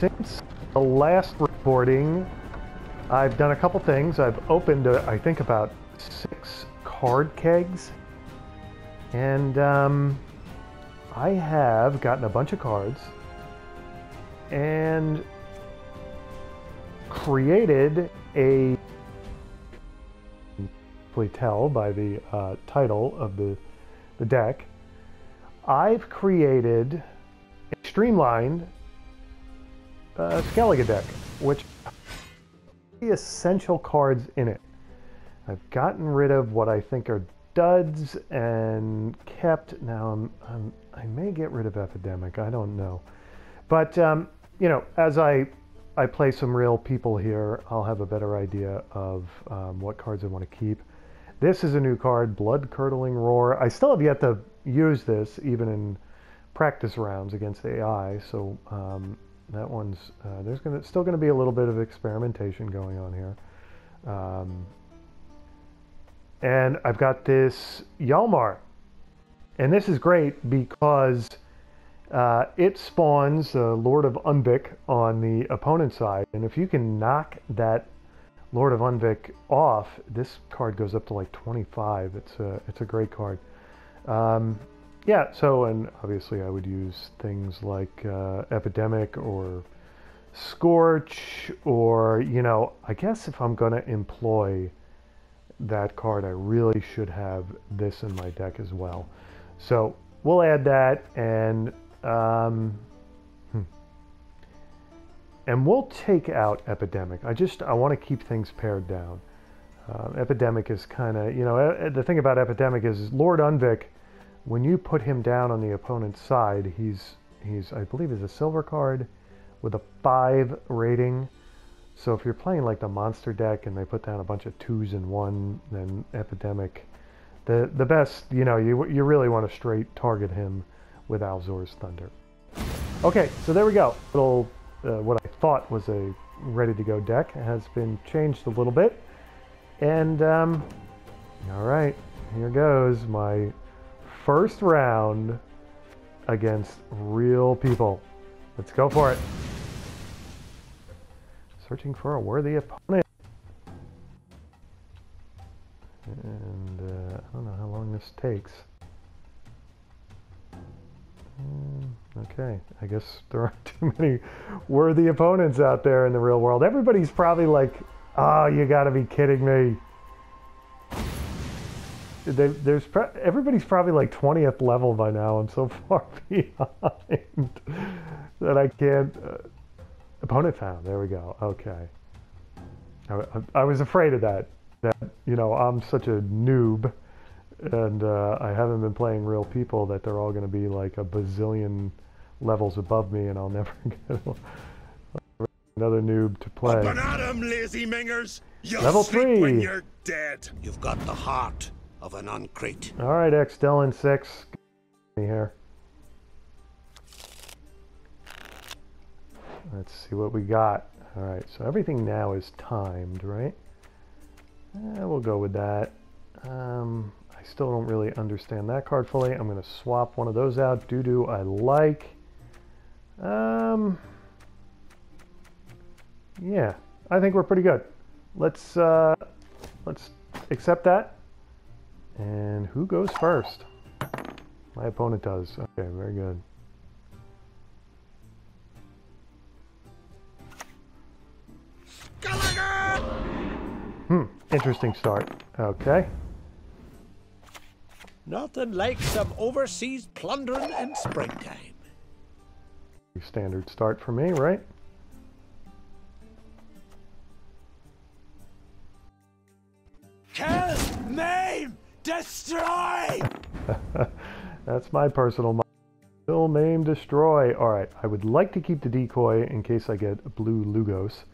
Since the last recording, I've done a couple things. I've opened, I think, about 6 card kegs. And I have gotten a bunch of cards and created a... You can tell by the title of the deck. I've created a streamlined Skellige deck, which has the essential cards in it. I've gotten rid of what I think are duds and kept. Now I may get rid of Epidemic. I don't know, but you know, as I play some real people here, I'll have a better idea of what cards I want to keep. This is a new card, Blood Curdling Roar. I still have yet to use this, even in practice rounds against AI. So that one's there's still gonna be a little bit of experimentation going on here. And I've got this Hjalmar. And this is great because it spawns the Lord of Undvik on the opponent's side. And if you can knock that Lord of Undvik off, this card goes up to like 25. It's a great card. Yeah, so, and obviously I would use things like Epidemic or Scorch, or, you know, I guess if I'm going to employ that card, I really should have this in my deck as well. So we'll add that, and we'll take out Epidemic. I want to keep things pared down. Epidemic is kind of, you know, the thing about Epidemic is Lord Undvik, when you put him down on the opponent's side, he's I believe is a silver card with a 5 rating. So if you're playing like the monster deck and they put down a bunch of 2s and 1, then Epidemic, the best, you know, you really want to straight target him with Alzur's Thunder. Okay, so there we go. Little what I thought was a ready to go deck has been changed a little bit, and all right, here goes my first round against real people. Let's go for it. Searching for a worthy opponent. And I don't know how long this takes. Okay, I guess there aren't too many worthy opponents out there in the real world. Everybody's probably like, oh, you gotta be kidding me. Everybody's probably like 20th level by now. I'm so far behind that I can't... Opponent found. There we go. Okay. I was afraid of that. You know, I'm such a noob, and I haven't been playing real people, that they're all going to be like a bazillion levels above me, and I'll never get another noob to play. Up and at 'em, lazy mingers. You'll Level 3. When you're dead. You've got the heart of an An Craite. All right, X Dylan 6. Get me here. Let's see what we got. All right, so everything now is timed, right? We'll go with that. I still don't really understand that card fully. I'm going to swap one of those out. Doo-doo I like. Yeah, I think we're pretty good. Let's accept that. And who goes first? My opponent does. Okay, very good. Interesting start. Okay. Nothing like some overseas plundering in springtime. Standard start for me, right? Kill, maim, destroy! That's my personal motto. Kill, maim, destroy. Alright, I would like to keep the decoy in case I get a blue Lugos.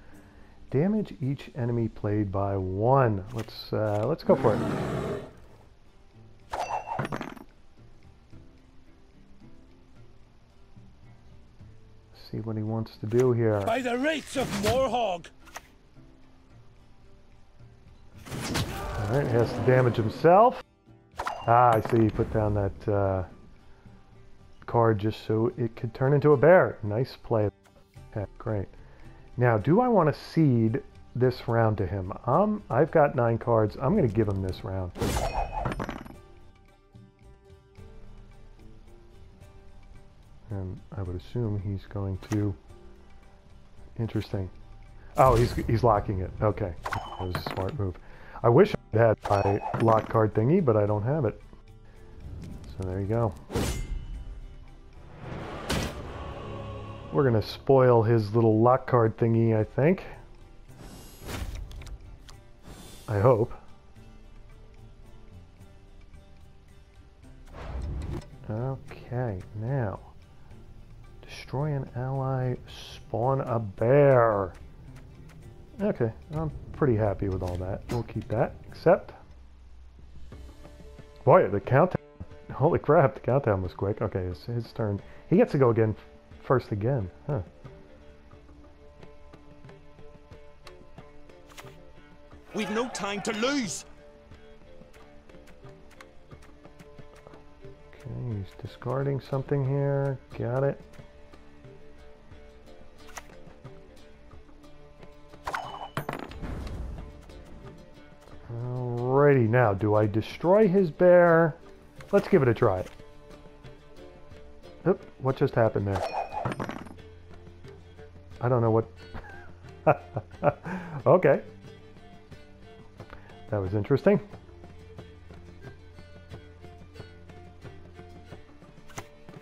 Damage each enemy played by 1. Let's go for it. See what he wants to do here. By the rights of Morhaug. All right, he has to damage himself. Ah, I see. He put down that card just so it could turn into a bear. Nice play. An Craite. Now, do I want to cede this round to him? I've got 9 cards. I'm going to give him this round. And I would assume he's going to... Interesting. Oh, he's locking it. Okay. That was a smart move. I wish I had my lock card thingy, but I don't have it. So there you go. We're going to spoil his little lock card thingy, I think. I hope. Okay, now. Destroy an ally, spawn a bear. Okay, I'm pretty happy with all that. We'll keep that, except... Boy, the countdown. Holy crap, the countdown was quick. Okay, it's his turn. He gets to go again. First again, huh? We've no time to lose. Okay, he's discarding something here. Got it. Alrighty, now do I destroy his bear? Let's give it a try. Oop, what just happened there? I don't know what... Okay. That was interesting.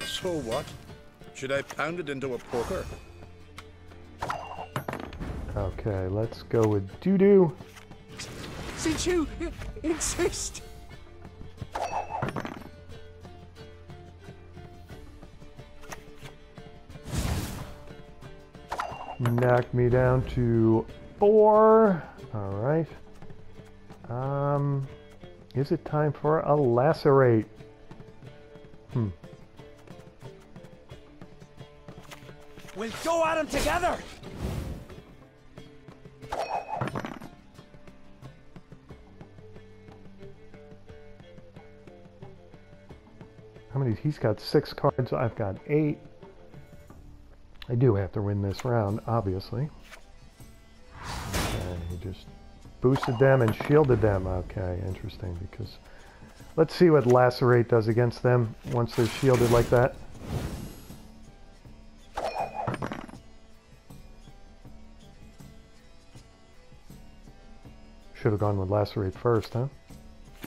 So what? Should I pound it into a poker? Okay, let's go with doo-doo. Since you insist... Knock me down to 4. All right. Is it time for a lacerate? We'll go at him together. How many? He's got 6 cards. I've got 8. I do have to win this round, obviously. Okay, he just boosted them and shielded them. Okay, interesting, because let's see what Lacerate does against them once they're shielded like that. Should have gone with Lacerate first, huh?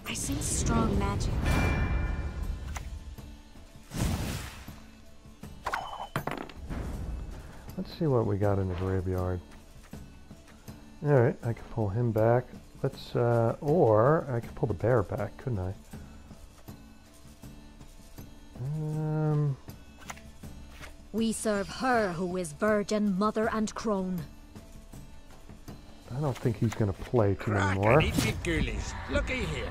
I sense strong magic. Let's see what we got in the graveyard. Alright, I can pull him back. Let's, or I could pull the bear back, couldn't I? We serve her who is virgin, mother, and crone. I don't think he's going to play too many more. Looky here.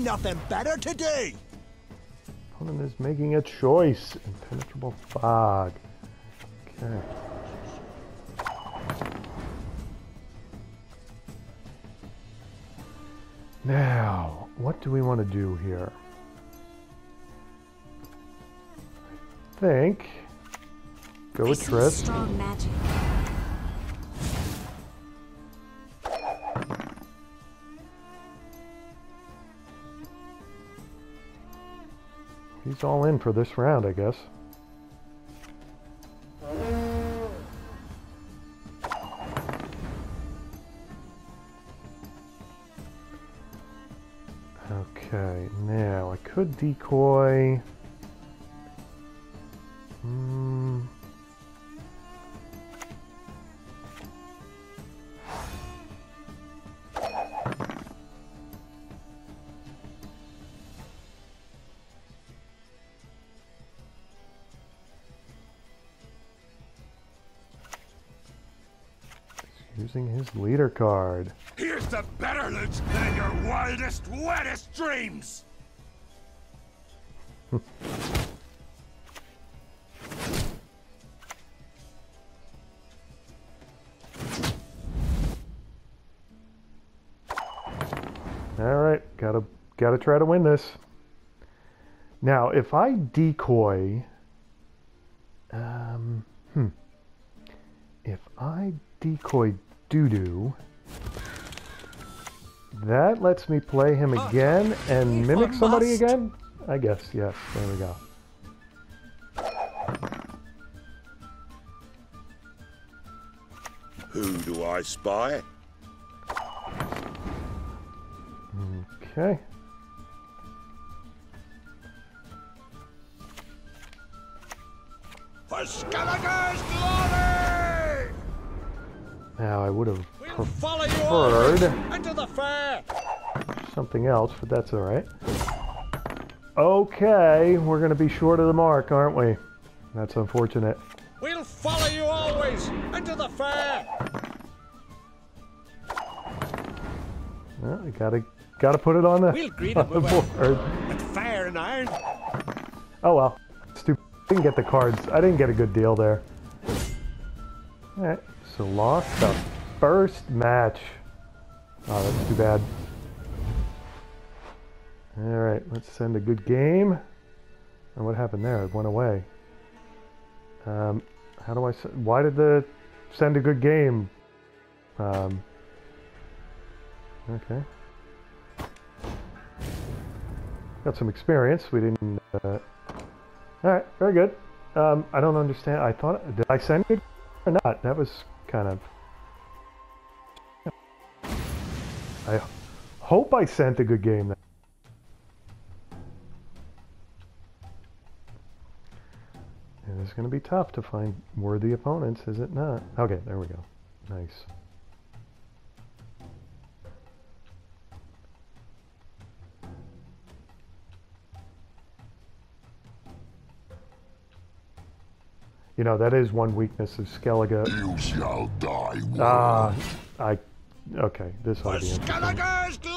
Nothing better to do. Opponent is making a choice. Impenetrable fog. Okay. Now, what do we want to do here? I think go with Triss. Strong magic. He's all in for this round, I guess. Okay, now I could decoy. Using his leader card. Here's the better loot than your wildest, wettest dreams. All right, got a Gotta try to win this. Now, if I decoy... If I decoy Doodoo, that lets me play him again and mimic somebody again? I guess, yes. There we go. Who do I spy? Okay. For Skellige's glory! Now I would have preferred into the fair. Something else, but that's all right. Okay, we're going to be short of the mark, aren't we? That's unfortunate. We'll follow you always into the fair. Well, we gotta put it on the, board. At fair and iron. Oh well, stupid. Didn't get the cards. I didn't get a good deal there. All right, so lost the first match. Oh, that's too bad. All right, let's send a good game. And what happened there? It went away. How do I? Why did the send a good game? Okay. Got some experience. We didn't. All right, very good. I don't understand. I thought, did I send it or not? That was kind of... I hope I sent a good game then. And it's going to be tough to find worthy opponents, is it not? Okay, there we go. Nice. You know, that is one weakness of Skellige. You shall die. Okay, this ought to be interesting.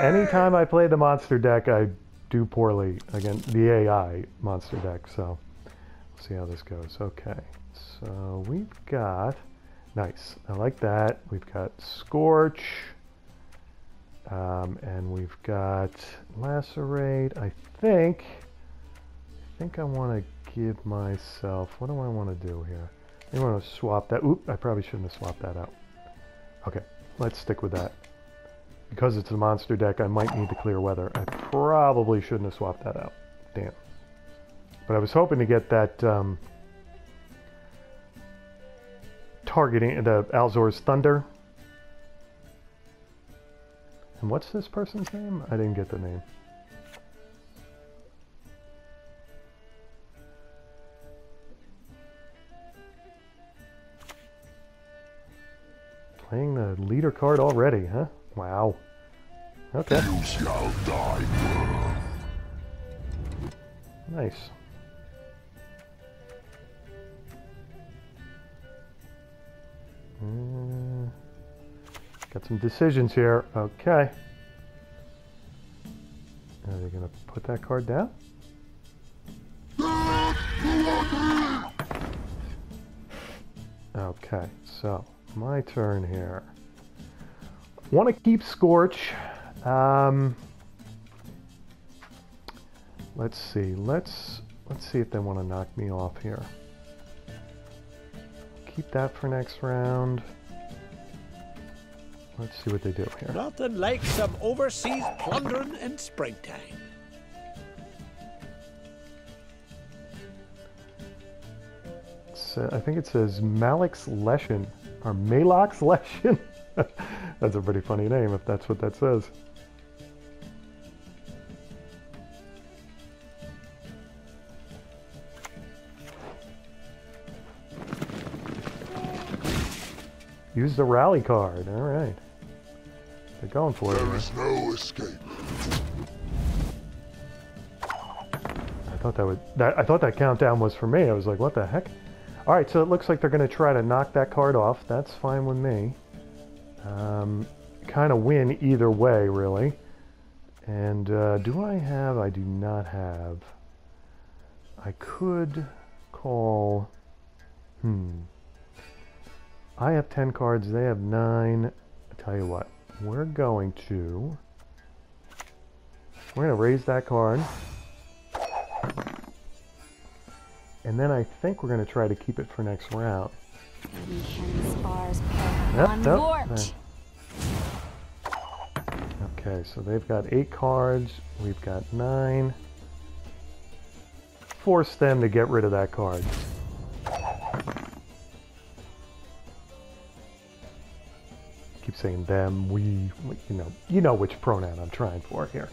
Anytime I play the monster deck, I do poorly against the AI monster deck, so we'll see how this goes. Okay, so we've got... Nice, I like that. We've got Scorch, and we've got Lacerate. I think I want to... give myself, what do I want to do here? I want to swap that. Oop, I probably shouldn't have swapped that out. Okay, let's stick with that. Because it's a monster deck, I might need the clear weather. I probably shouldn't have swapped that out. Damn. But I was hoping to get that targeting, the Alzur's Thunder. And what's this person's name? I didn't get the name. Playing the leader card already, huh? Wow. Okay. You shall die. Nice. Got some decisions here. Okay. Are they gonna put that card down? Okay, so my turn here. Want to keep Scorch. Let's see. Let's see if they want to knock me off here. Keep that for next round. Let's see what they do here. Nothing like some overseas plundering in springtime. I think it says Malik's Leshen. Or Malik's Leshen? That's a pretty funny name if that's what that says. Use the rally card. Alright. They're going for it. There is no escape. I thought that would... I thought that countdown was for me. I was like, what the heck? All right, so it looks like they're going to try to knock that card off. That's fine with me. Kind of win either way, really. And do I have... I do not have... I could call... I have 10 cards. They have 9. I'll tell you what. We're going to... We're going to raise that Karn. And then I think we're going to try to keep it for next round. Okay, so they've got 8 cards. We've got 9. Force them to get rid of that card. Keep saying them, we, you know which pronoun I'm trying for here.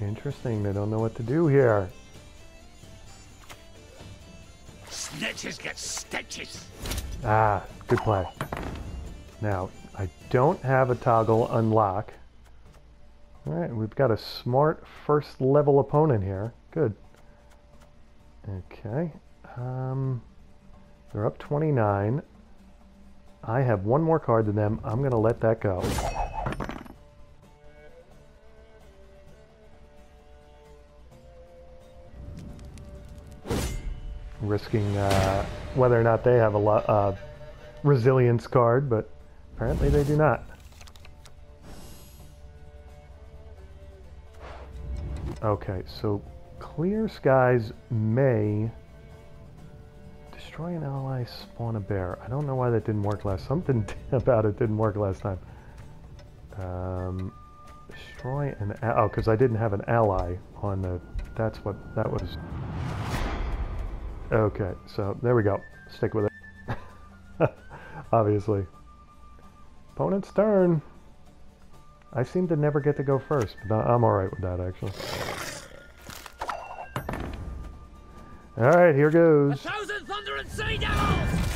Interesting, they don't know what to do here. Snitches get stitches. Ah, good play. Now, I don't have a toggle unlock. Alright, we've got a smart first level opponent here. Good. Okay. They're up 29. I have one more card than them. I'm going to let that go. Risking whether or not they have a resilience card, but apparently they do not. Okay, so Clear Skies may destroy an ally, spawn a bear. I don't know why that didn't work last. Something about it didn't work last time. Destroy an oh, because I didn't have an ally on the. That's what that was. Okay, so there we go. Stick with it. Obviously. Opponent's turn. I seem to never get to go first, but I'm alright with that, actually. Alright, here goes. 1,000 Thunder and Sea Devils!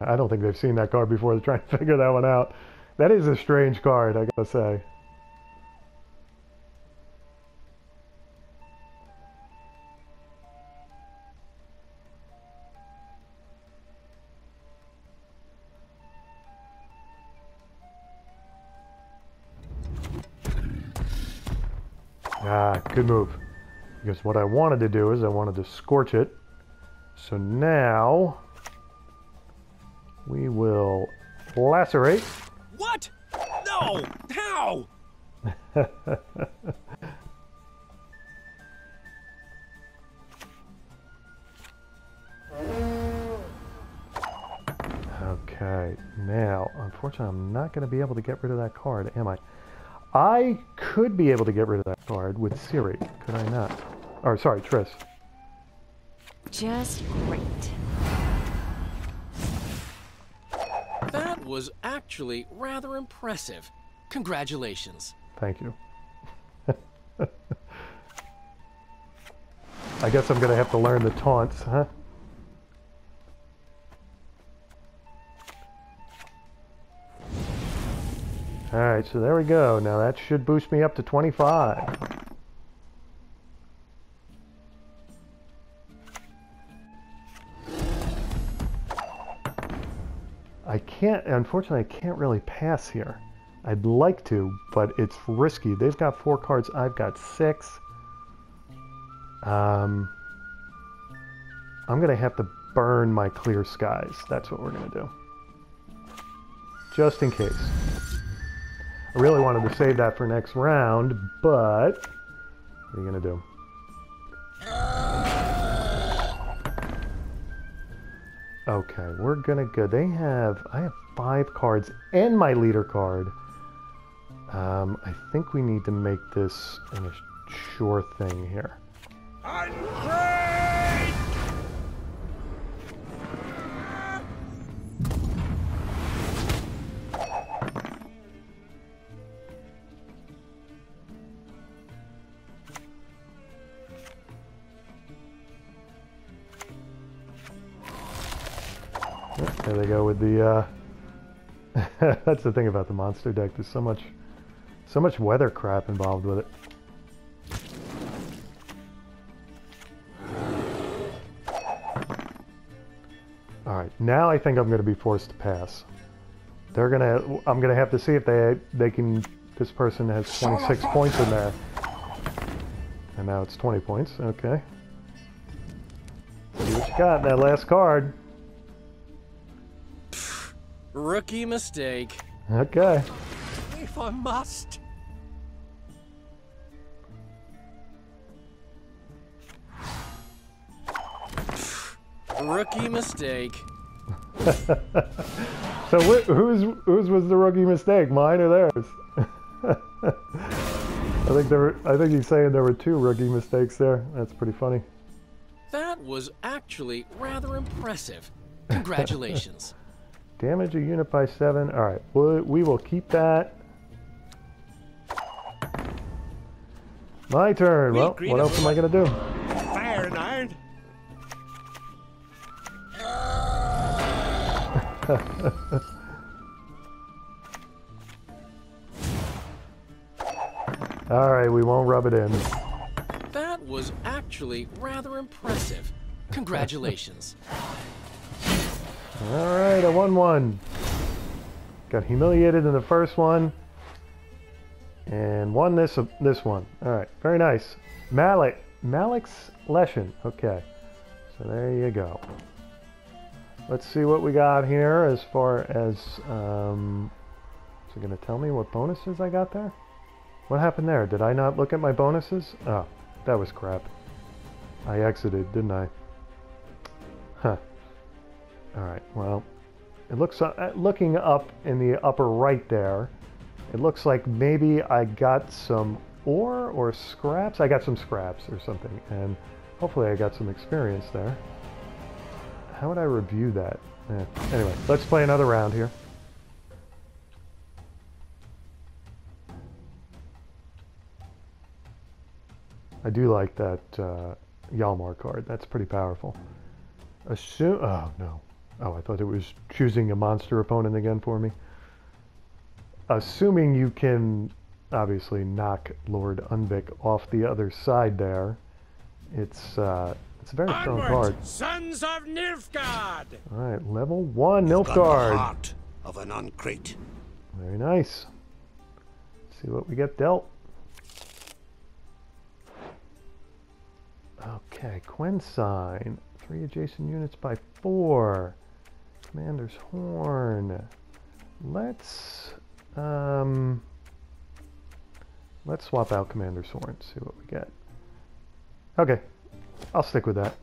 I don't think they've seen that card before. They're trying to figure that one out. That is a strange card, I gotta say. Ah, good move. Because what I wanted to do is I wanted to scorch it. So now we will lacerate. What? No! How? Okay, now, unfortunately, I'm not going to be able to get rid of that card, am I? I could be able to get rid of that card with Ciri, could I not? Or, sorry, Triss. Just great. That was actually rather impressive. Congratulations. Thank you. I guess I'm going to have to learn the taunts, huh? Alright, so there we go. Now that should boost me up to 25. I can't, unfortunately, I can't really pass here. I'd like to, but it's risky. They've got 4 cards, I've got 6. I'm going to have to burn my Clear Skies. That's what we're going to do. Just in case. I really wanted to save that for next round, but what are you going to do? Okay, we're going to go. They have, I have 5 cards and my leader card. I think we need to make this a sure thing here. An Craite! There they go with the, that's the thing about the monster deck, there's so much weather crap involved with it. Alright, now I think I'm going to be forced to pass. They're going to, I'm going to have to see if they can This person has 26 points in there. And now it's 20 points. Okay. See what you got in that last card. Rookie mistake. Okay. If I must. Rookie mistake. So whose was the rookie mistake? Mine or theirs? I think he's saying there were two rookie mistakes there. That's pretty funny. That was actually rather impressive. Congratulations. Damage a unit by 7. All right, we will keep that. My turn. Well, what else am I gonna do? Fire and iron. All right, we won't rub it in. That was actually rather impressive. Congratulations. All right, I won one. Got humiliated in the first one, and won this one. All right, very nice. Malik's Leshen. Okay, so there you go. Let's see what we got here as far as, is it going to tell me what bonuses I got there? What happened there? Did I not look at my bonuses? Oh, that was crap. I exited, didn't I? Huh. Alright, well, it looks, looking up in the upper right there, it looks like maybe I got some ore or scraps. I got some scraps or something, and hopefully I got some experience there. How would I review that? Eh. Anyway, let's play another round here. I do like that Hjalmar card. That's pretty powerful. Assume. Oh no. Oh, I thought it was choosing a monster opponent again for me. Assuming you can obviously knock Lord Undvik off the other side there. It's a very strong card. Sons of Nilfgaard. All right, level 1 Nilfgaard. Heart of an An Craite. Very nice. Let's see what we get dealt. Okay, Quen sign. 3 adjacent units by 4. Commander's Horn. Let's swap out Commander's Horn. See what we get. Okay. I'll stick with that.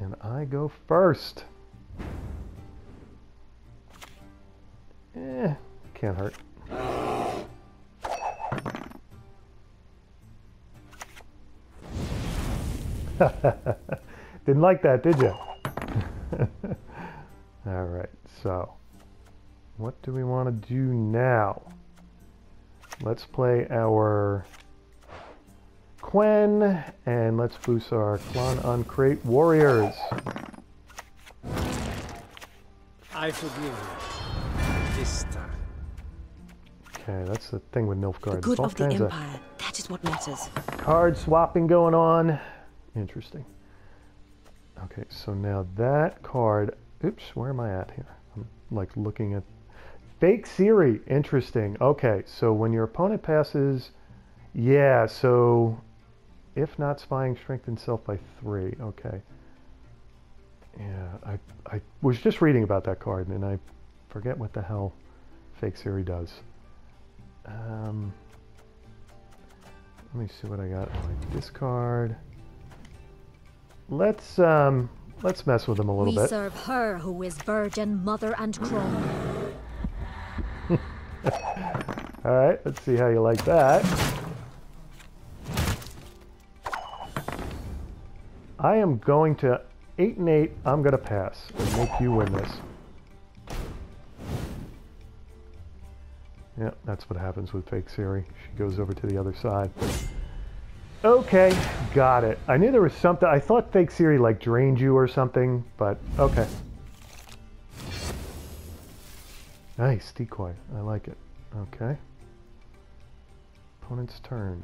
And I go first. Eh, can't hurt. Didn't like that, did you? All right, so what do we want to do now? Let's play our Quen, and let's boost our Clan An Craite warriors. I forgive you this time. Okay, that's the thing with Nilfgaard. The good of the Empire, that is what matters. Card swapping going on. Interesting. Okay, so now that card. Oops, where am I at here? I'm like looking at Fake Ciri. Interesting. Okay, so when your opponent passes, yeah, so. If not spying, strengthen self by 3. Okay. Yeah, I was just reading about that card, and I forget what the hell Fake Ciri does. Let me see what I got. Discard. Let's mess with them a little bit. We serve her who is virgin, mother, and crone. All right, let's see how you like that. I am going to 8 and 8. I'm going to pass and make you win this. Yeah, that's what happens with Fake Ciri. She goes over to the other side. Okay, got it. I knew there was something. I thought Fake Ciri like drained you or something, but okay. Nice decoy. I like it. Okay. Opponent's turn.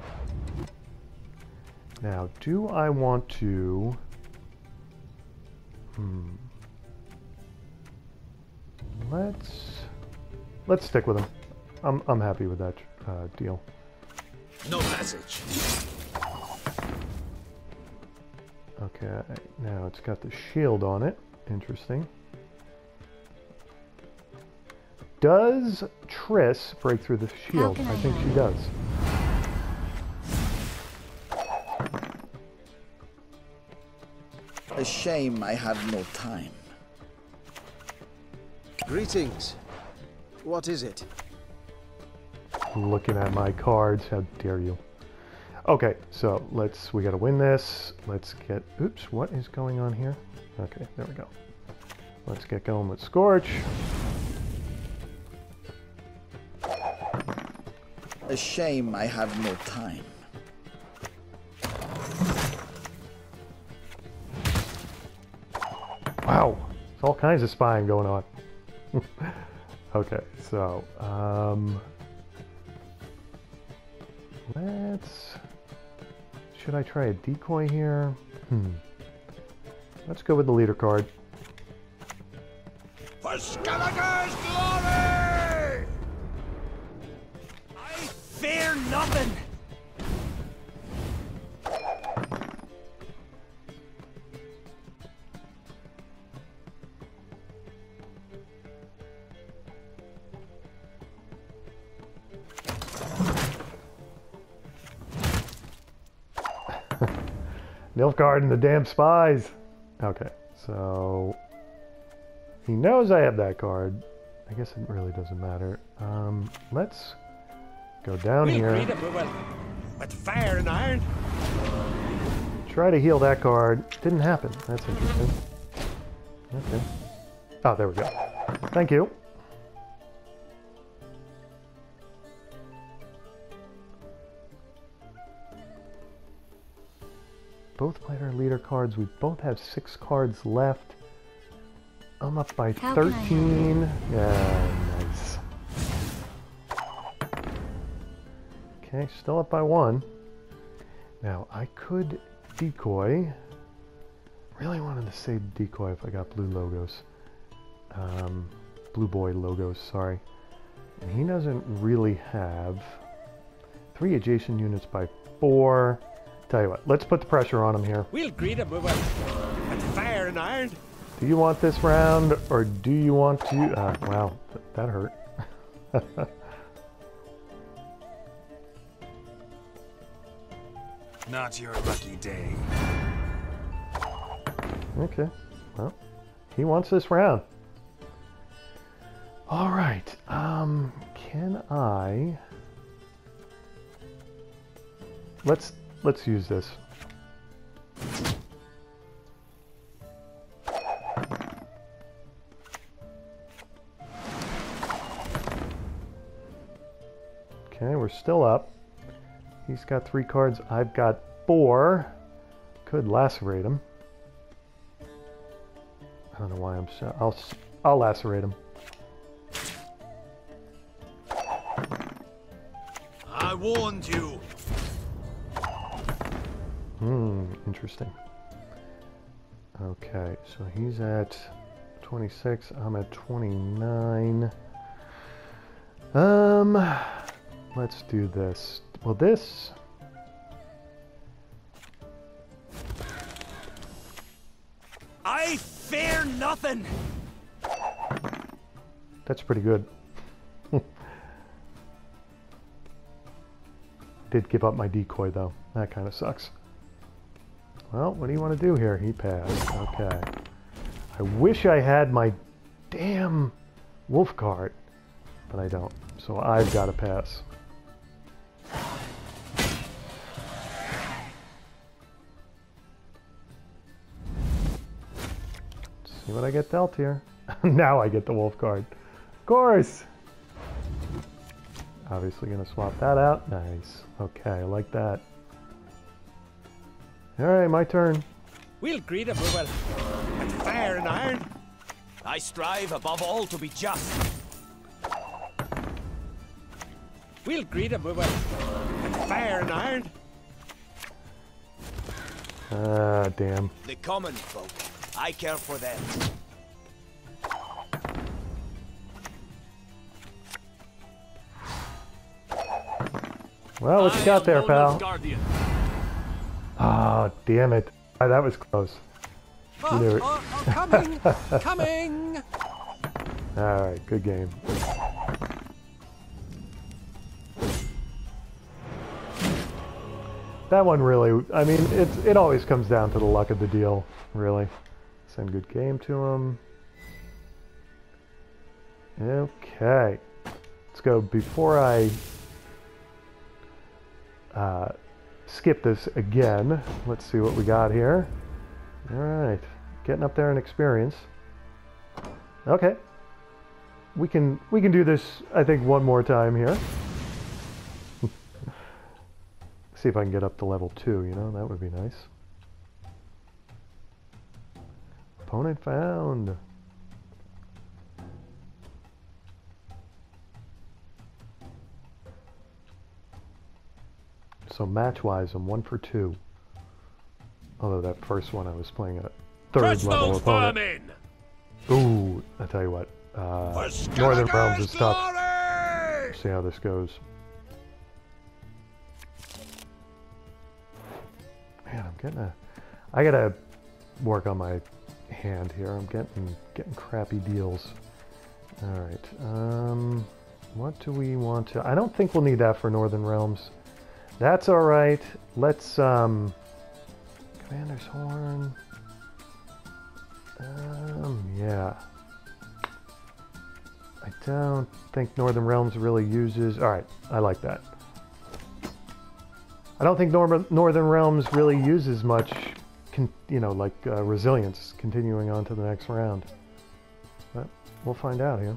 Now, do I want to... Let's... Let's stick with him. I'm happy with that deal. No message. Okay, now it's got the shield on it. Interesting. Does Triss break through the shield? I think she does. A shame I had no time. Greetings. What is it? Looking at my cards, how dare you. Okay, so we gotta win this. Let's get, oops, what is going on here? Okay, there we go. Let's get going with Scorch. A shame I have no time. Wow, there's all kinds of spying going on. Okay, so, should I try a decoy here? Let's go with the leader card. For Skellige's glory! I fear nothing! Nilfgaard and the damn spies. Okay, so he knows I have that card. I guess it really doesn't matter. Let's go down here. With fire and iron. Try to heal that card. Didn't happen. That's interesting. Okay. Oh, there we go. Thank you. Both played our leader cards. We both have 6 cards left. I'm up by 13. Yeah, nice. Okay, still up by 1. Now, I could decoy. Really wanted to say decoy if I got blue logos. Blue boy logos, sorry. And he doesn't really have 3 adjacent units by 4. Tell you what, let's put the pressure on him here. We'll greet him with fire and iron. Do you want this round, or do you want to... wow, that hurt. Not your lucky day. Okay, well, he wants this round. All right, can I... Let's use this. Okay, we're still up. He's got 3 cards. I've got 4. Could lacerate him. I don't know why I'm so... I'll lacerate him. I warned you. Interesting. Okay, so he's at 26, I'm at 29. Let's do this. Well, this... I fear nothing! That's pretty good. Did give up my decoy, though. That kind of sucks. Well, what do you want to do here? He passed. Okay. I wish I had my damn wolf card, but I don't. So I've got to pass. Let's see what I get dealt here. Now I get the wolf card. Of course! Obviously going to swap that out. Nice. Okay, I like that. All right, my turn. We'll greet him with fire and iron. I strive above all to be just. We'll greet him with fire and iron. Ah, damn. The common folk. I care for them. Well, what you got there, pal? Ah, oh, damn it. Oh, that was close. You knew it. Coming! Alright, good game. That one really, I mean, it always comes down to the luck of the deal, really. Send good game to him. Okay. Let's go. Before I skip this again, let's see what we got here. Alright. Getting up there in experience. Okay. We can do this, I think, one more time here. See if I can get up to level 2, you know, that would be nice. Opponent found. So match-wise, I'm 1 for 2. Although that first one I was playing at a third-level opponent. Ooh, I tell you what, Northern Realms is tough. See how this goes. Man, I gotta work on my hand here. I'm getting crappy deals. All right. What do we want to? I don't think we'll need that for Northern Realms. That's all right. Let's Commander's Horn. Yeah. I don't think Northern Realms really uses. All right. I like that. I don't think Northern Realms really uses much, you know, like resilience continuing on to the next round. But we'll find out here.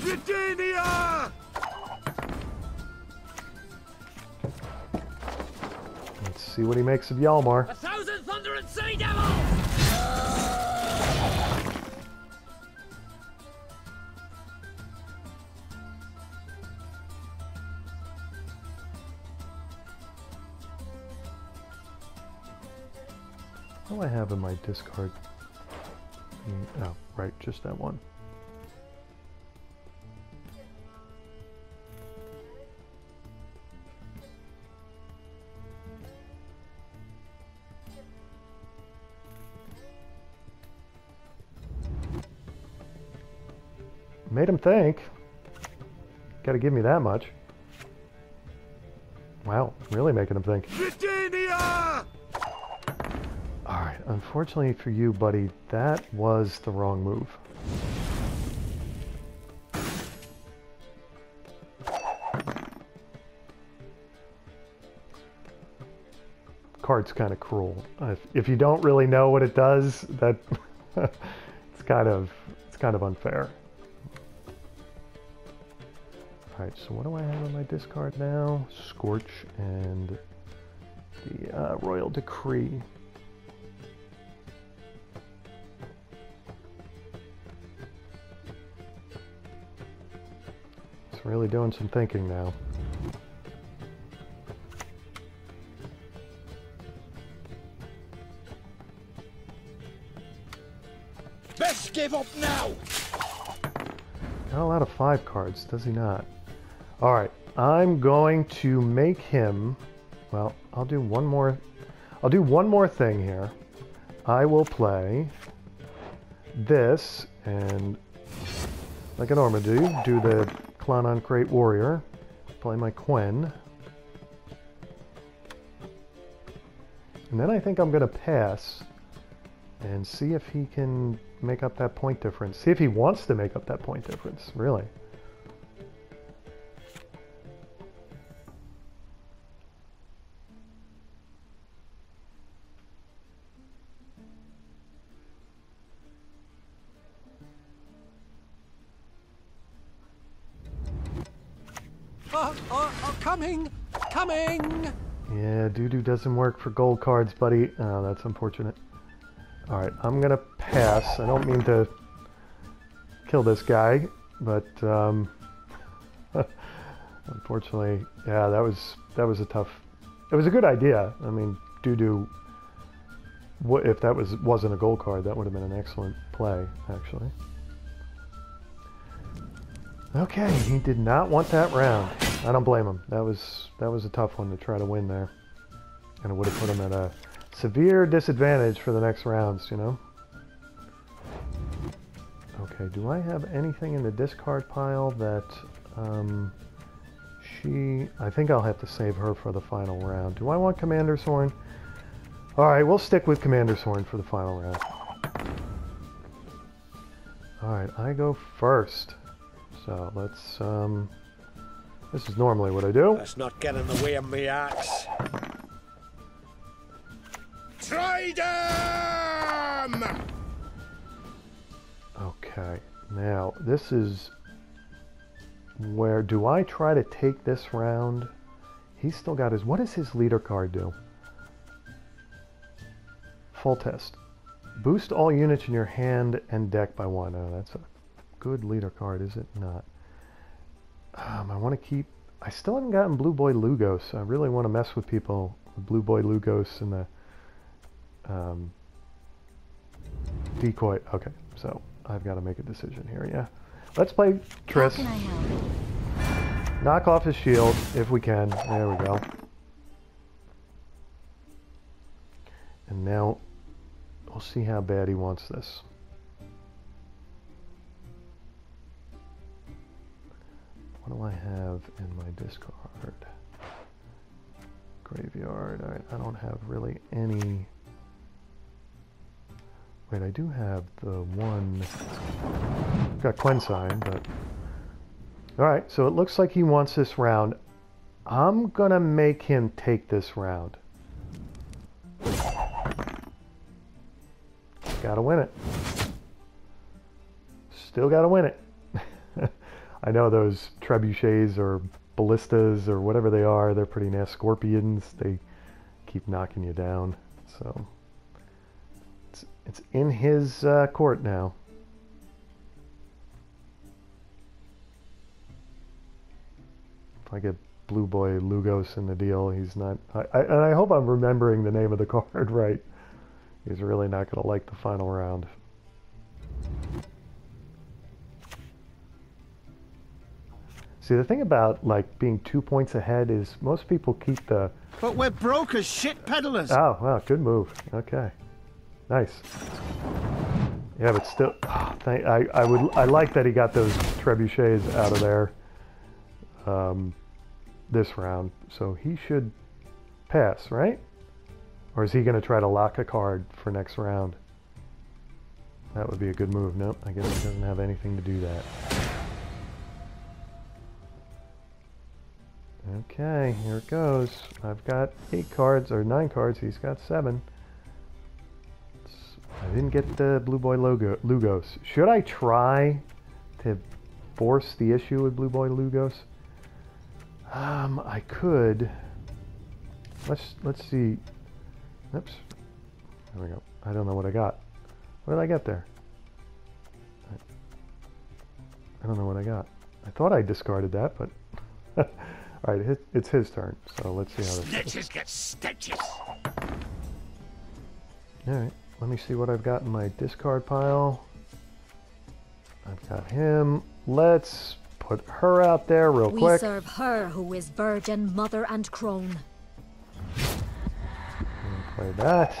Britannia! Let's see what he makes of Hjalmar. Alzur's Thunder and Sea Devil! I have in my discard? Oh, right, just that one. Made him think. Gotta give me that much. Wow, really making him think. Virginia! Alright, unfortunately for you, buddy, that was the wrong move. Card's kind of cruel. If you don't really know what it does, that it's kind of unfair. Alright, so what do I have on my discard now? Scorch and the Royal Decree. Really doing some thinking now. Best give up now. Got a lot of 5 cards, does he not? All right, I'm going to make him. Well, I'll do one more. I'll do one more thing here. I will play this and, like I normally do the Clan on Craite Warrior, play my Quen. And then I think I'm going to pass and see if he can make up that point difference. See if he wants to make up that point difference, really. Coming! Yeah, doo-doo doesn't work for gold cards, buddy. Oh, that's unfortunate. Alright, I'm gonna pass. I don't mean to kill this guy, but unfortunately, yeah, that was a tough. It was a good idea. I mean, doo-doo What if that wasn't a gold card? That would have been an excellent play, actually. Okay, he did not want that round. I don't blame him. That was a tough one to try to win there, and it would have put him at a severe disadvantage for the next rounds, you know. Okay, do I have anything in the discard pile that I think I'll have to save her for the final round. Do I want Commander's Horn? Alright, we'll stick with Commander's Horn for the final round. Alright, I go first. So let's, this is normally what I do. Let's not get in the way of me axe. Tridem! Okay, now this is where, do I try to take this round? He's still got his, what does his leader card do? Foltest. Boost all units in your hand and deck by 1. Oh, that's a good leader card, is it not? I want to keep, I still haven't gotten Blue Boy Lugos. I really want to mess with people with Blue Boy Lugos and the decoy. Okay, so I've got to make a decision here, yeah. Let's play Triss. Knock off his shield if we can. There we go. And now we'll see how bad he wants this. What do I have in my discard? Graveyard. All right, I don't have really any. Wait, I do have the one. I've got Quen sign, but. Alright, so it looks like he wants this round. I'm gonna make him take this round. Gotta win it. Still gotta win it. I know those trebuchets or ballistas or whatever they are, they're pretty nasty. Scorpions, they keep knocking you down, so. It's in his court now. If I get Blue Boy Lugos in the deal, he's not... and I hope I'm remembering the name of the card right. He's really not going to like the final round. See, the thing about, like, being 2 points ahead is most people keep the... But we're broke as shit peddlers! Oh, wow, good move. Okay. Nice. Yeah, but still, I like that he got those trebuchets out of there this round. So he should pass, right? Or is he going to try to lock a card for next round? That would be a good move. Nope, I guess he doesn't have anything to do that. Okay, here it goes. I've got 9 cards. He's got 7. I didn't get the Blue Boy Lugos. Should I try to force the issue with Blue Boy Lugos? I could. Let's see. Oops. There we go. I don't know what I got. What did I get there? I don't know what I got. I thought I discarded that, but... All right, it's his turn. So let's see how this... Snitches get stitches! All right. Let me see what I've got in my discard pile. I've got him. Let's put her out there real quick. We serve her who is virgin, mother, and crone. Play that.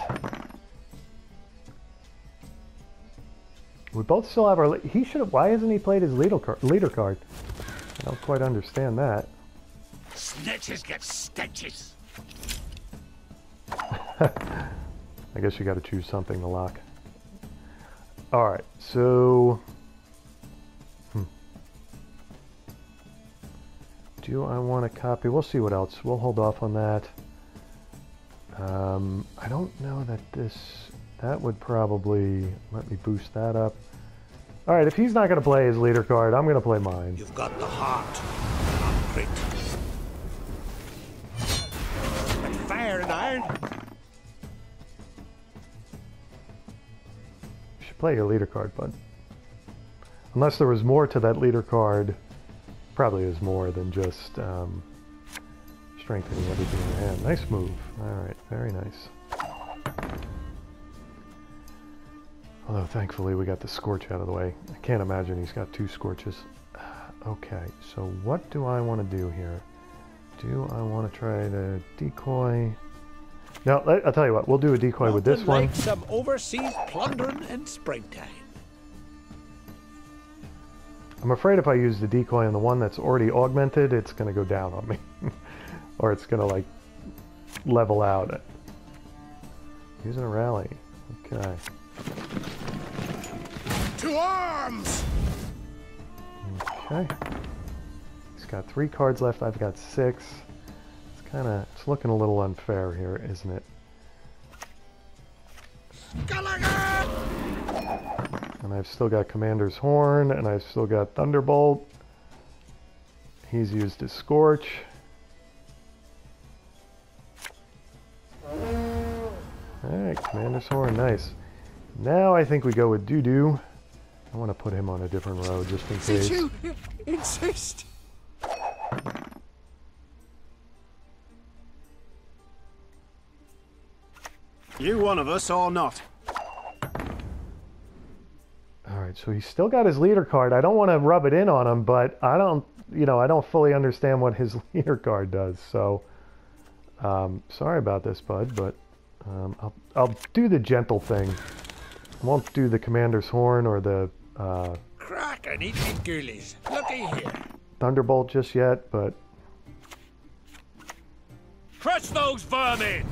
We both still have our... He should have... Why hasn't he played his leader card? I don't quite understand that. Snitches get stitches. I guess you got to choose something to lock. All right, so do I want to copy? We'll see what else. We'll hold off on that. I don't know that that would probably let me boost that up. All right, if he's not going to play his leader card, I'm going to play mine. You've got the heart. Fire and iron. Play your leader card, bud. Unless there was more to that leader card. Probably is more than just strengthening everything in your hand. Nice move. Alright, very nice. Although thankfully we got the Scorch out of the way. I can't imagine he's got two Scorches. Okay, so what do I want to do here? Do I want to try the decoy? No, I'll tell you what, we'll do a decoy with this one. Like some overseas plundering in springtime. I'm afraid if I use the decoy on the one that's already augmented, it's going to go down on me. Or it's going to, like, level out. Using a rally. Okay. To arms! Okay. He's got 3 cards left. I've got 6. It's looking a little unfair here, isn't it? Skellige! And I've still got Commander's Horn, and I've still got Thunderbolt. He's used his Scorch. Alright, Commander's Horn, nice. Now I think we go with Doo-Doo. I want to put him on a different road just in case. Did you insist? You one of us or not. Alright, so he's still got his leader card. I don't want to rub it in on him, but I don't fully understand what his leader card does. So, sorry about this, bud, but I'll do the gentle thing. I won't do the Commander's Horn or the... Crach an Craite. Looky here. Thunderbolt just yet, but... Crush those vermin!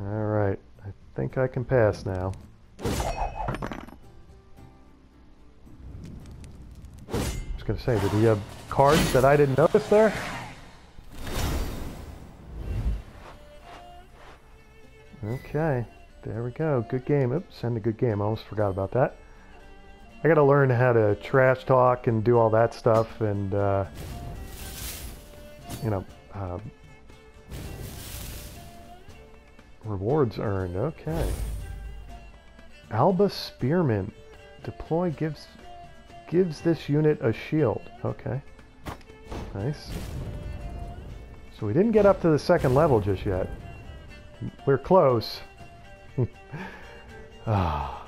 Alright, I think I can pass now. I was going to say, did he have cards that I didn't notice there? Okay, there we go. Good game. Oops, and a good game. I almost forgot about that. I got to learn how to trash talk and do all that stuff and, rewards earned. Okay. Alba Spearman. Deploy gives this unit a shield. Okay. Nice. So we didn't get up to the second level just yet. We're close. Alright.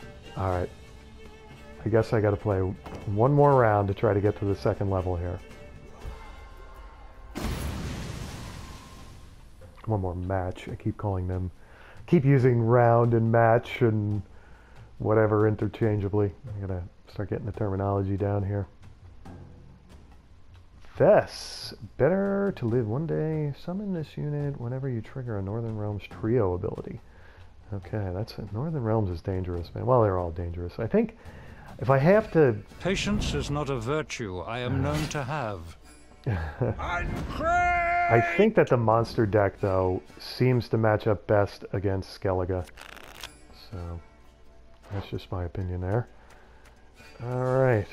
I guess I gotta play one more round to try to get to the second level here. One more match. I keep calling them... Keep using round and match and whatever interchangeably. I'm gonna start getting the terminology down here. Fess. Better to live one day. Summon this unit whenever you trigger a Northern Realms trio ability. Okay, that's it. Northern Realms is dangerous, man. Well, they're all dangerous. I think if I have to... Patience is not a virtue I am known to have. I think that the monster deck, though, seems to match up best against Skellige. So, that's just my opinion there. Alright.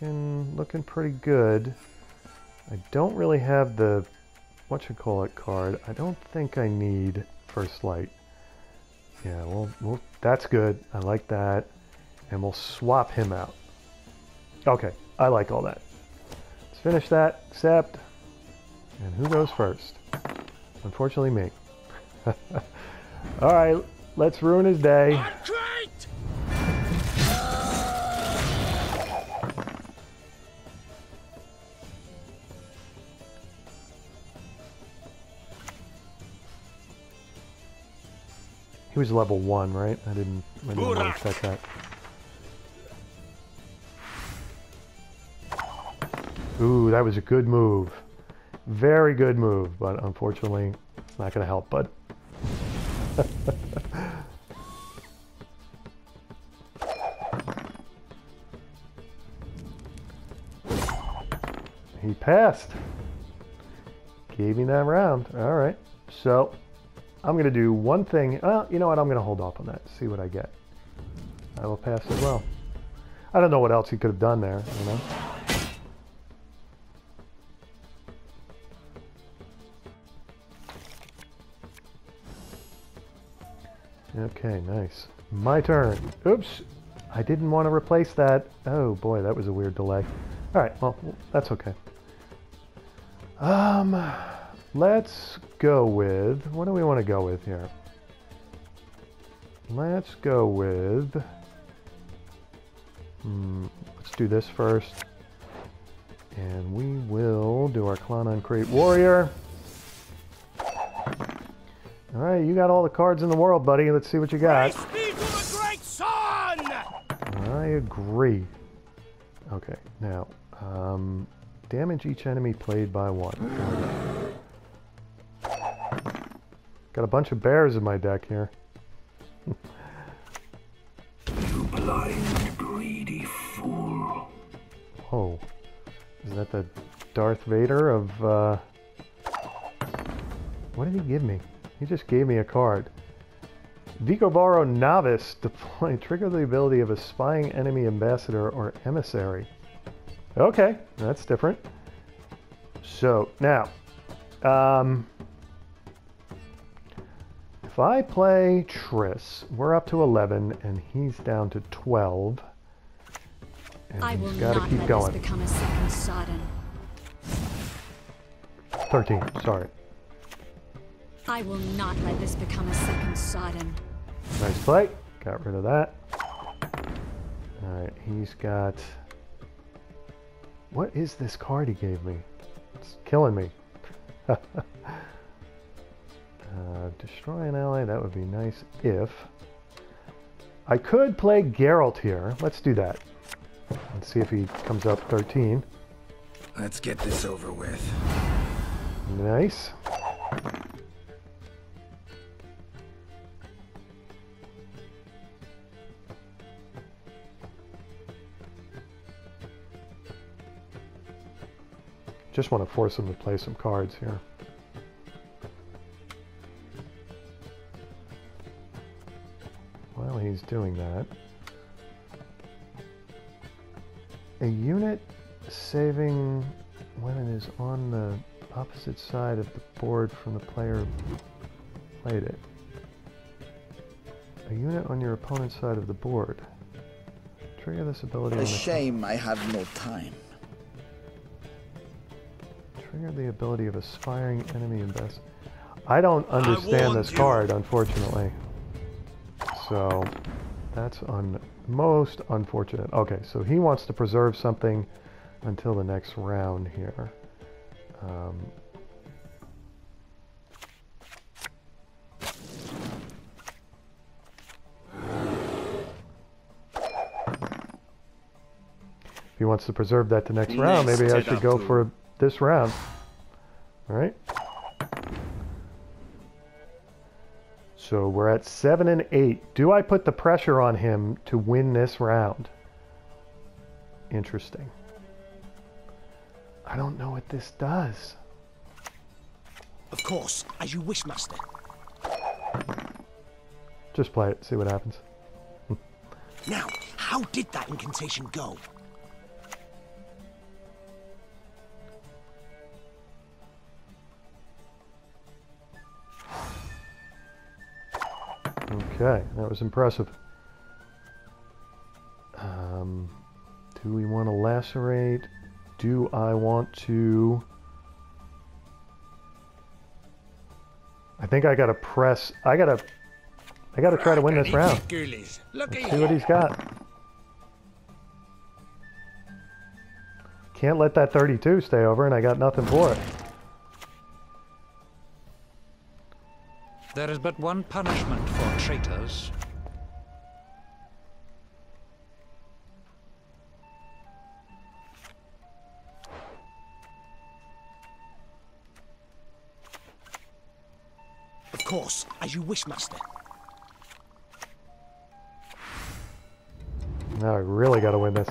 Looking pretty good. I don't really have the whatchamacallit card. I don't think I need First Light. Yeah, well, that's good. I like that. And we'll swap him out. Okay, I like all that. Let's finish that. Accept. And who goes first? Unfortunately, me. All right, let's ruin his day. An Craite! He was level 1, right? I didn't want to check that. Ooh, that was a good move. Very good move, but unfortunately, it's not going to help, bud. He passed. Gave me that round. All right. So, I'm going to do one thing. Well, you know what? I'm going to hold off on that. See what I get. I will pass as well. I don't know what else he could have done there, you know? Okay, nice. My turn. Oops. I didn't want to replace that. Oh boy, that was a weird delay. All right, well, that's okay. Let's go with... what do we want to go with here? Let's go with... let's do this first. And we will do our Crach an Craite Warrior. Alright, you got all the cards in the world, buddy. Let's see what you got. I agree. Okay, now... damage each enemy played by one. Got a bunch of bears in my deck here. You blind, greedy fool. Whoa. Is that the Darth Vader of, what did he give me? He just gave me a card. Vicovaro Novice. Deploy. Trigger the ability of a spying enemy ambassador or emissary. Okay, that's different. So, now, if I play Triss, we're up to 11, and he's down to 12. And I will not keep going. This become a second Sodom. 13, sorry. I will not let this become a second Sodom. Nice play. Got rid of that. Alright, he's got... what is this card he gave me? It's killing me. Destroy an ally, that would be nice if... I could play Geralt here. Let's do that. Let's see if he comes up 13. Let's get this over with. Nice. Just want to force him to play some cards here. While he's doing that, a unit saving when it is on the opposite side of the board from the player who played it. A unit on your opponent's side of the board. Trigger this ability. A shame I have no time. Trigger the ability of aspiring enemy ambassador. I don't understand this card, unfortunately. So that's most unfortunate. Okay, so he wants to preserve something until the next round here. If he wants to preserve that the next round, maybe I should go for this round. All right. So we're at 7 and 8. Do I put the pressure on him to win this round? Interesting. I don't know what this does. Of course, as you wish, Master. Just play it, see what happens. Now, how did that incantation go? Okay, that was impressive. Do we want to lacerate? Do I want to... I think I gotta press... I gotta try to win this round. Let's see what he's got. Can't let that 32 stay over, and I got nothing for it. There is but one punishment for traitors. Of course, as you wish, Master. Now I really gotta win this.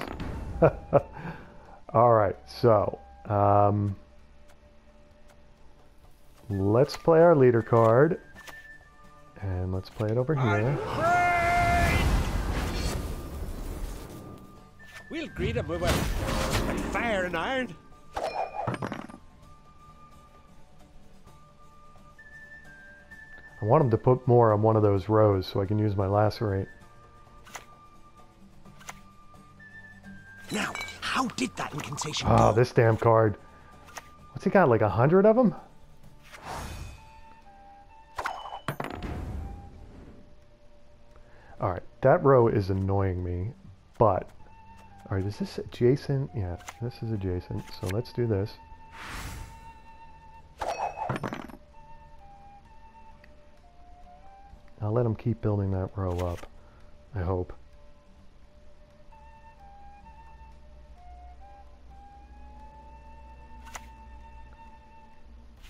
Alright, so... let's play our leader card. And let's play it over here. We'll greet him with fire and iron. I want him to put more on one of those rows so I can use my lacerate. Now, how did that incantation go? Oh, this damn card. What's he got, like 100 of them? That row is annoying me, but... Alright, is this adjacent? Yeah, this is adjacent, so let's do this. I'll let them keep building that row up, I hope.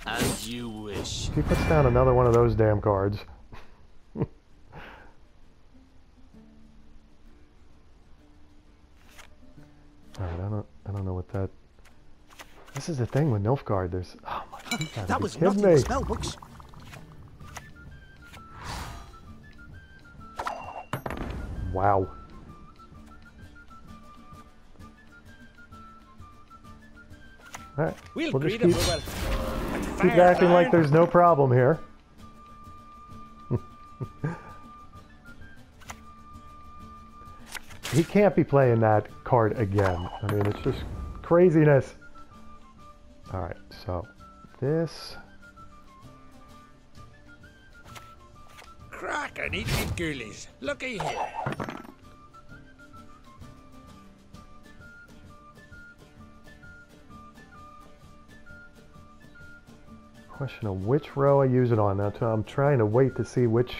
As you wish. He puts down another one of those damn cards. Alright, I don't know what that... This is the thing with Nilfgaard, there's... Oh my god, that was not in the spell books. Wow. Alright, we'll just keep acting like there's no problem here. He can't be playing that card again. I mean, it's just craziness. Alright, so this... Crack and eat me ghoulies. Looky here. Question of which row I use it on. Now, I'm trying to wait to see which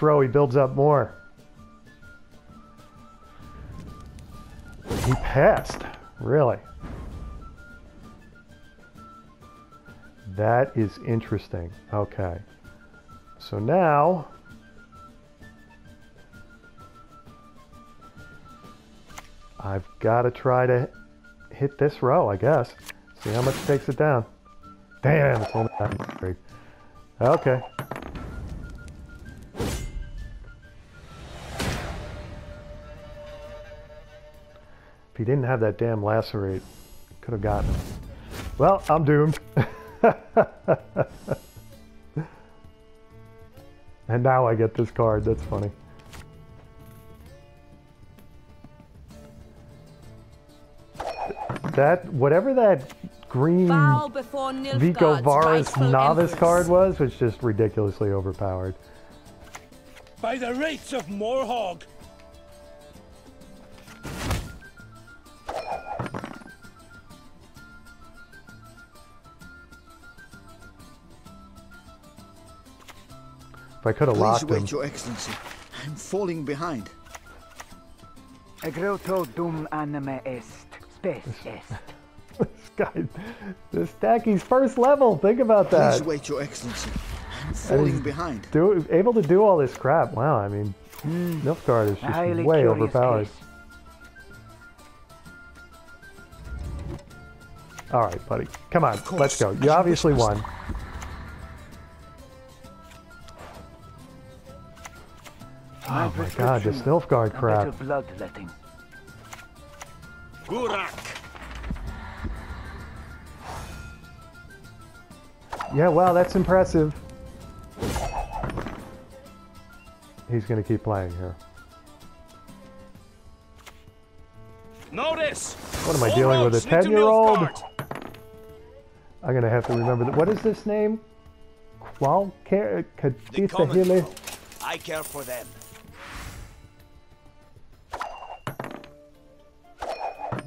row he builds up more. He passed. Really? That is interesting. Okay. So now... I've got to try to hit this row, I guess. See how much it takes it down. Damn! It's only that big. Okay. If he didn't have that damn lacerate, could have gotten him. Well, I'm doomed. And now I get this card. That's funny. That, whatever that green Vicovaro Novice card was just ridiculously overpowered. By the rights of Morhaug. If I could have locked him. Please wait, Your Excellency. I'm falling behind. Egroto dum anime est. Space est. This guy, this Stacky's first level. Think about that. Please wait, Your Excellency. I'm falling behind. Able to do all this crap. Wow, I mean, Nilfgaard is just way overpowered. All right, buddy. Come on, let's go. You obviously won. Oh my god, this Nilfgaard crap. Yeah, wow, that's impressive. He's gonna keep playing here. Notice! What am I dealing with? A 10-year-old? I'm gonna have to remember that. What is this name? I care for them.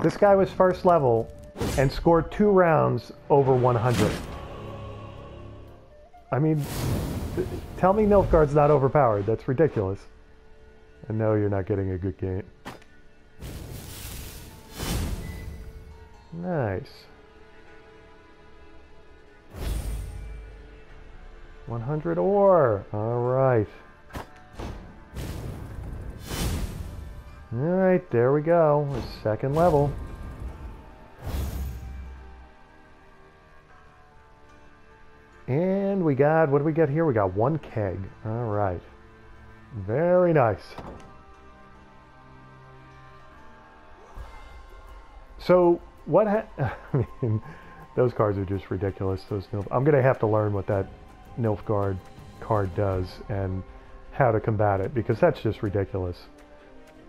This guy was first level and scored 2 rounds over 100. I mean, tell me Nilfgaard's not overpowered. That's ridiculous. And no, you're not getting a good game. Nice. 100 ore. All right. All right, there we go. It's second level. And we got, what do we get here? We got 1 keg. All right. Very nice. So, what I mean, those cards are just ridiculous. Those I'm going to have to learn what that Nilfgaard card does and how to combat it, because that's just ridiculous.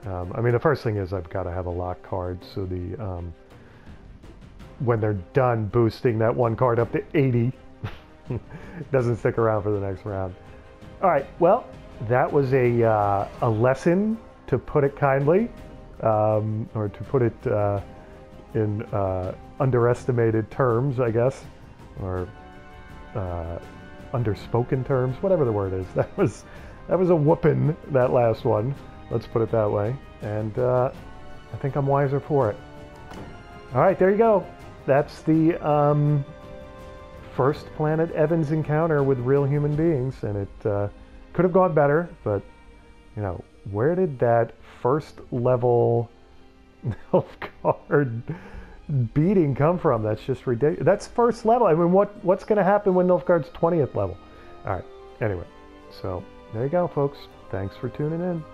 I mean, the first thing is I've got to have a lock card, so the when they're done boosting that one card up to 80, doesn't stick around for the next round. All right, well, that was a lesson, to put it kindly, or to put it in underestimated terms, I guess, or underspoken terms, whatever the word is. That was a whooping, that last one. Let's put it that way. And I think I'm wiser for it. All right, there you go. That's the first Planet Evans encounter with real human beings, and it could have gone better, but, you know, where did that first level Nilfgaard beating come from? That's just ridiculous. That's first level. I mean, what's going to happen when Nilfgaard's 20th level? All right. Anyway, so there you go, folks. Thanks for tuning in.